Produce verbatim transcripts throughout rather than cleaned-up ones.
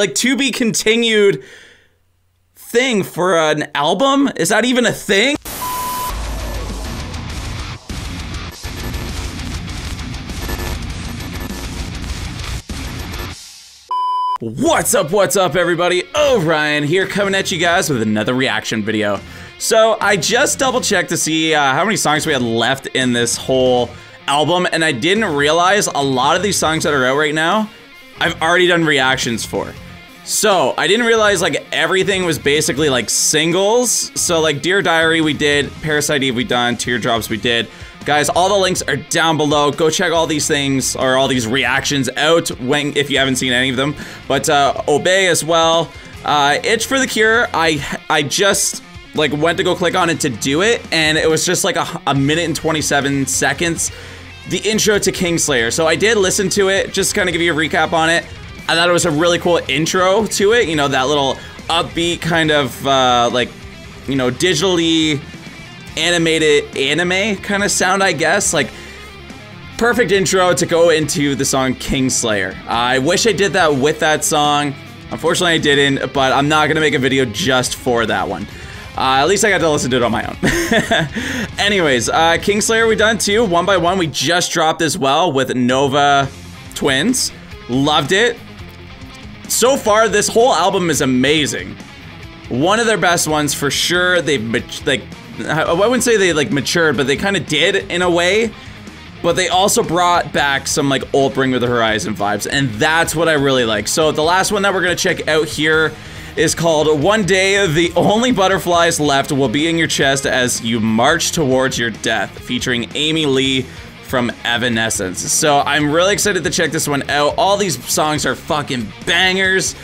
Like, to be continued thing for an album? Is that even a thing? What's up, what's up, everybody? O'Ryan here, coming at you guys with another reaction video. So, I just double-checked to see uh, how many songs we had left in this whole album, and I didn't realize a lot of these songs that are out right now, I've already done reactions for. So, I didn't realize, like, everything was basically, like, singles. So, like, Dear Diary we did, Parasite Eve we done, Teardrops we did. Guys, all the links are down below. Go check all these things, or all these reactions out when, if you haven't seen any of them. But, uh, Obey as well. Uh, Itch for the Cure, I, I just, like, went to go click on it to do it, and it was just, like, a, a minute and twenty-seven seconds. The intro to Kingslayer. So I did listen to it, just kind of give you a recap on it. I thought it was a really cool intro to it, you know, that little upbeat kind of uh, like, you know, digitally animated anime kind of sound, I guess. Like, perfect intro to go into the song Kingslayer. I wish I did that with that song. Unfortunately, I didn't, but I'm not gonna make a video just for that one. Uh, at least I got to listen to it on my own. Anyways, uh, Kingslayer we done too, One by One. We just dropped as well with Nova Twins. Loved it. So far, this whole album is amazing. One of their best ones for sure. They've like, I wouldn't say they like matured, but they kind of did in a way. But they also brought back some like old Bring Me the Horizon vibes, and that's what I really like. So the last one that we're gonna check out here is called One Day the Only Butterflies Left Will Be in Your Chest As You March Towards Your Death, featuring Amy Lee from Evanescence. So I'm really excited to check this one out. All these songs are fucking bangers,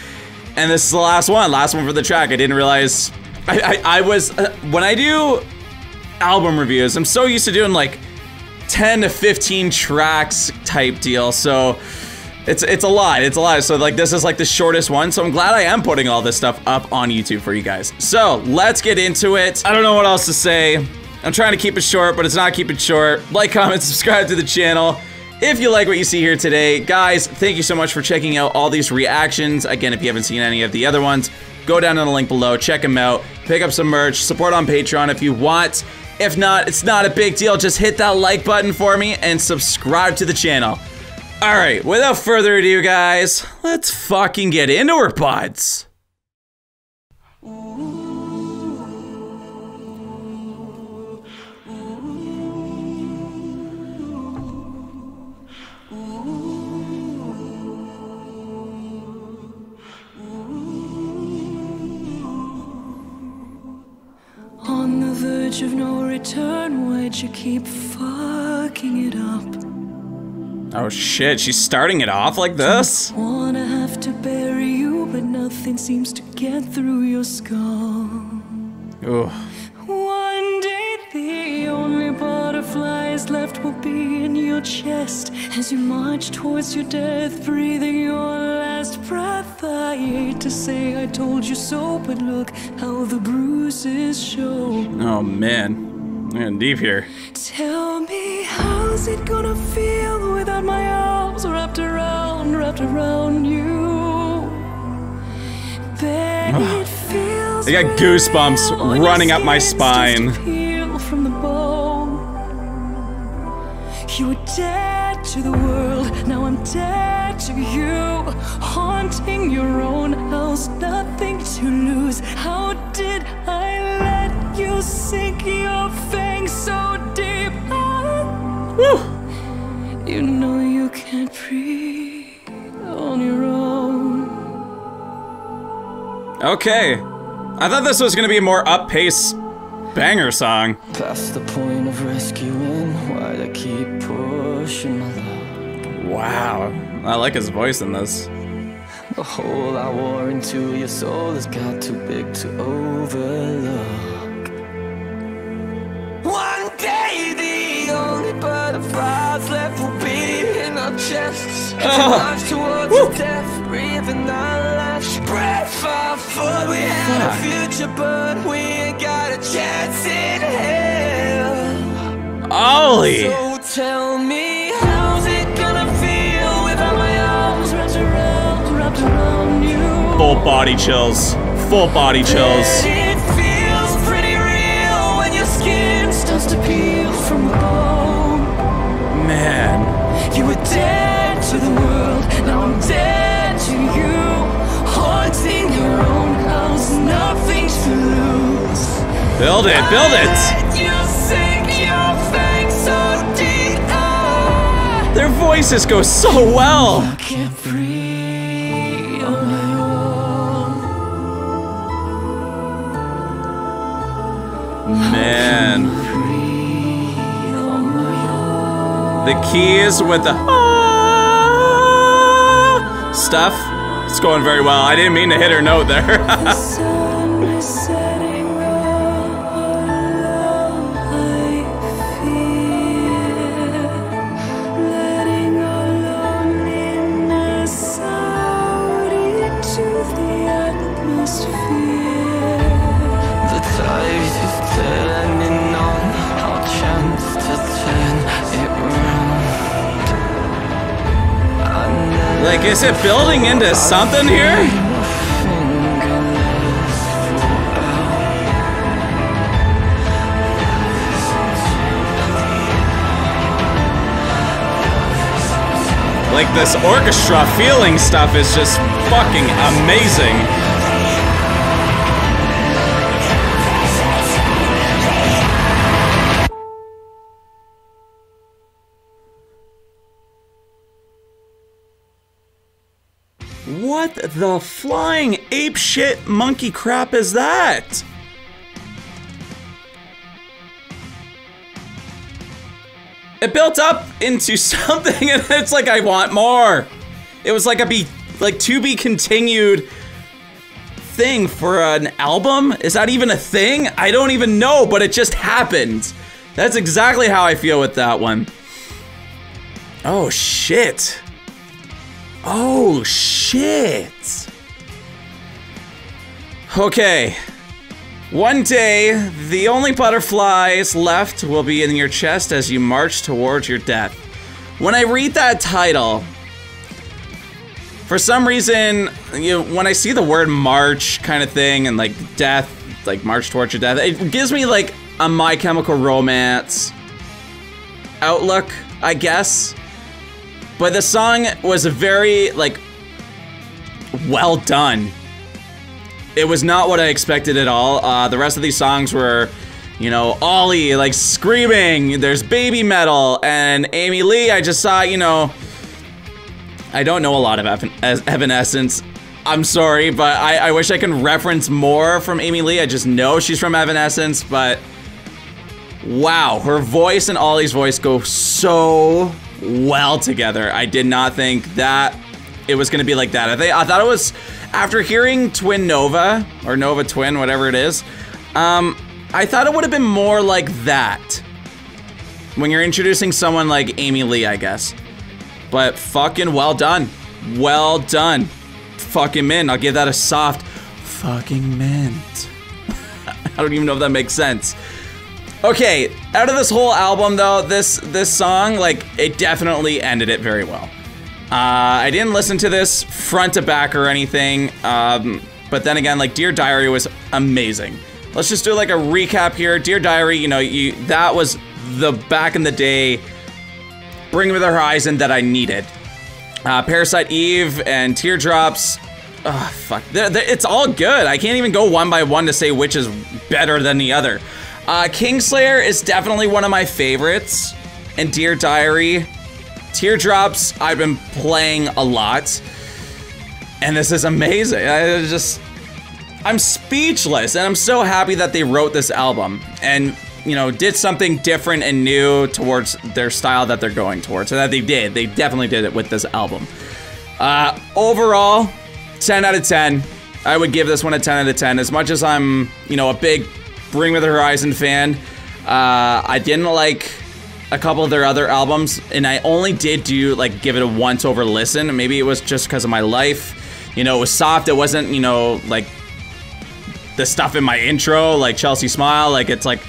and this is the last one, last one for the track. I didn't realize, I, I, I was, uh, when I do album reviews, I'm so used to doing like ten to fifteen tracks type deal, so It's, it's a lot, it's a lot, so like this is like the shortest one, so I'm glad I am putting all this stuff up on YouTube for you guys. So, let's get into it. I don't know what else to say. I'm trying to keep it short, but it's not keeping it short. Like, comment, subscribe to the channel if you like what you see here today. Guys, thank you so much for checking out all these reactions. Again, if you haven't seen any of the other ones, go down to the link below, check them out, pick up some merch, support on Patreon if you want. If not, it's not a big deal, just hit that like button for me and subscribe to the channel. Alright, without further ado, guys, let's fucking get into her buds. On the verge of no return, why'd you keep fucking it up? Oh shit, she's starting it off like this? Don't wanna have to bury you, but nothing seems to get through your skull. Ooh. One day the only butterflies left will be in your chest. As you march towards your death, breathing your last breath. I hate to say I told you so, but look how the bruises show. Oh man. Man, deep here. Tell me, how's it gonna feel without my arms wrapped around, wrapped around you? Then it feels I got goosebumps running up my spine. Peel from the bone. You were dead to the world, now I'm dead to you. Haunting your own house, nothing to lose. How did I let you sink your fangs so deep? Woo. You know you can't breathe on your own. Okay. I thought this was gonna be a more up-pace banger song. Past the point of rescuing, why'd I keep pushing my luck? Wow. I like his voice in this. The hole I wore into your soul has got too big to overlook. One day the only butterflies left will be in our chests. As we march towards Woo. death, breathing our last breath. Our foot, we had a future, but we ain't got a chance in hell. Ollie! So tell me, how's it gonna feel without my arms wrapped around, wrapped around you? body chills. Full body chills. It feels pretty real when your skin starts to peel from the bone. Man. You were dead to the world, now I'm dead to you. Haunting your own house, nothing to lose. Build it, build it! You sink your fangs so deep. Ah. Their voices go so well. I can't breathe on my own. Man. I can't breathe on my own. The keys with the ah stuff. It's going very well. I didn't mean to hit her note there. Like, is it building into something here? Like, this orchestra feeling stuff is just fucking amazing. What the flying apeshit monkey crap is that? It built up into something and it's like, I want more. It was like a be, like to be continued thing for an album. Is that even a thing? I don't even know, but it just happened. That's exactly how I feel with that one. Oh shit. Oh shit. Okay. One day, the only butterflies left will be in your chest as you march towards your death. When I read that title, for some reason, you know, when I see the word march kind of thing and like death, like march towards your death, it gives me like a My Chemical Romance outlook, I guess. But the song was very, like, well done. It was not what I expected at all. Uh, the rest of these songs were, you know, Ollie, like, screaming. There's Baby Metal. And Amy Lee, I just saw, you know... I don't know a lot of Evanescence. I'm sorry, but I, I wish I can reference more from Amy Lee. I just know she's from Evanescence, but... Wow, her voice and Ollie's voice go so... well together. I did not think that it was gonna be like that. I think I thought it was after hearing Twin Nova or Nova Twin, whatever it is. Um, I thought it would have been more like that when you're introducing someone like Amy Lee, I guess. But fucking well done, well done, fucking mint. I'll give that a soft fucking mint. I don't even know if that makes sense. Okay, out of this whole album though, this this song, like, it definitely ended it very well. Uh, I didn't listen to this front to back or anything, um, but then again, like, Dear Diary was amazing. Let's just do like a recap here. Dear Diary, you know, you that was the back in the day Bring Me the Horizon that I needed. Uh, Parasite Eve and Teardrops. Oh, fuck, they're, they're, it's all good. I can't even go one by one to say which is better than the other. Uh, Kingslayer is definitely one of my favorites, and Dear Diary. Teardrops, I've been playing a lot, and this is amazing. I just, I'm speechless, and I'm so happy that they wrote this album, and, you know, did something different and new towards their style that they're going towards, and that they did. They definitely did it with this album. Uh, overall, ten out of ten. I would give this one a ten out of ten. As much as I'm, you know, a big Bring Me the Horizon fan. Uh, I didn't like a couple of their other albums, and I only did do like give it a once over listen. Maybe it was just because of my life. You know, it was soft. It wasn't, you know, like the stuff in my intro, like Chelsea Smile. Like, it's like,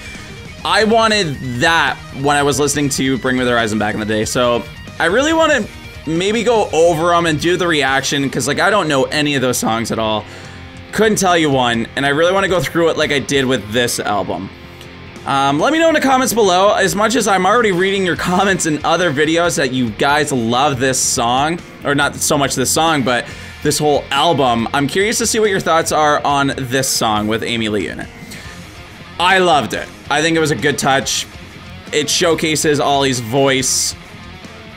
I wanted that when I was listening to Bring Me the Horizon back in the day. So I really want to maybe go over them and do the reaction because, like, I don't know any of those songs at all. Couldn't tell you one, and I really want to go through it like I did with this album. Um, let me know in the comments below. As much as I'm already reading your comments in other videos that you guys love this song, or not so much this song, but this whole album, I'm curious to see what your thoughts are on this song with Amy Lee in it. I loved it. I think it was a good touch. It showcases Ollie's voice,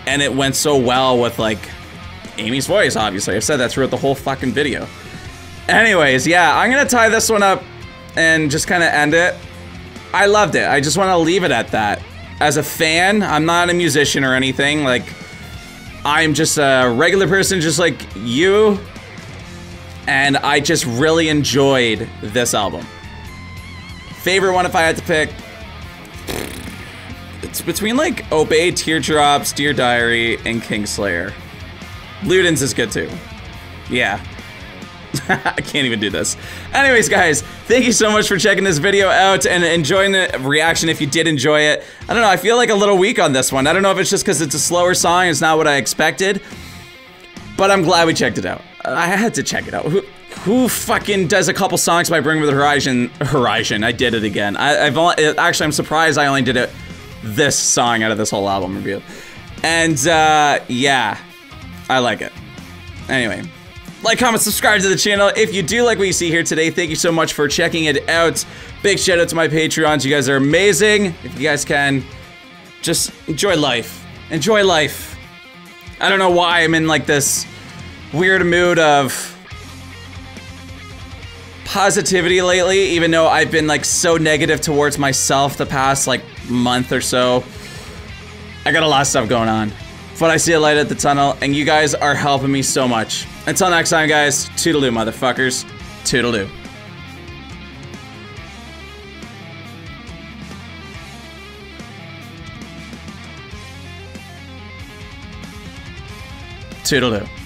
and it went so well with, like, Amy's voice, obviously. I've said that throughout the whole fucking video. Anyways, yeah, I'm gonna tie this one up and just kind of end it. I loved it. I just want to leave it at that. As a fan, I'm not a musician or anything. Like, I'm just a regular person just like you. And I just really enjoyed this album. Favorite one if I had to pick? It's between, like, Obey, Teardrops, Dear Diary, and Kingslayer. Ludens is good too. Yeah. I can't even do this. Anyways, guys, thank you so much for checking this video out and enjoying the reaction if you did enjoy it. I don't know, I feel like a little weak on this one. I don't know if it's just because it's a slower song, it's not what I expected. But I'm glad we checked it out. I had to check it out. Who, who fucking does a couple songs by Bring Me the Horizon? Horizon, I did it again. I, I've only, Actually, I'm surprised I only did it this song out of this whole album review. And, uh, yeah. I like it. Anyway. Like, comment, subscribe to the channel. If you do like what you see here today, thank you so much for checking it out. Big shout out to my Patreons. You guys are amazing. If you guys can, just enjoy life. Enjoy life. I don't know why I'm in, like, this weird mood of positivity lately, even though I've been, like, so negative towards myself the past, like, month or so. I got a lot of stuff going on. But I see a light at the tunnel, and you guys are helping me so much. Until next time, guys, toodaloo, motherfuckers. Toodaloo. Toodaloo.